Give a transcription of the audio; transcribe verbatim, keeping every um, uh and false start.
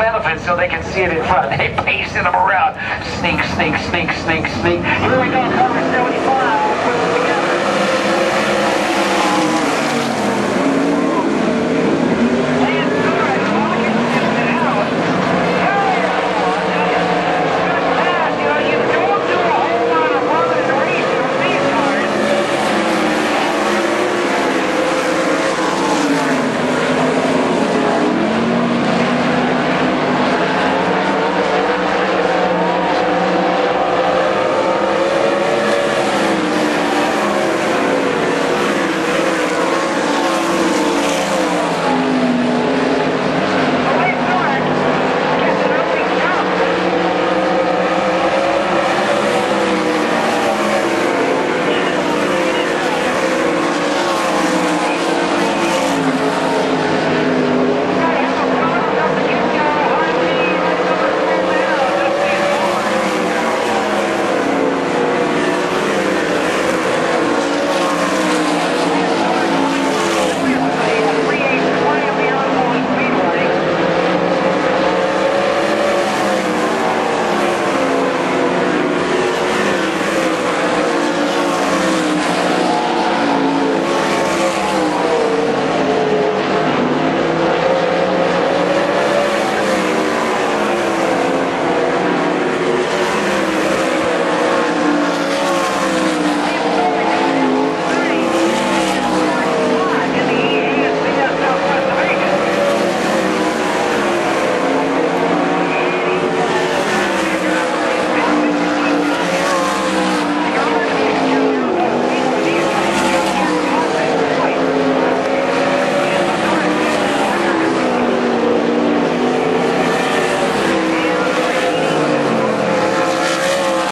benefits so they can see it in front. They pacing them around. Sneak, sneak, sneak, sneak, sneak. Here we go, cover seventy-five.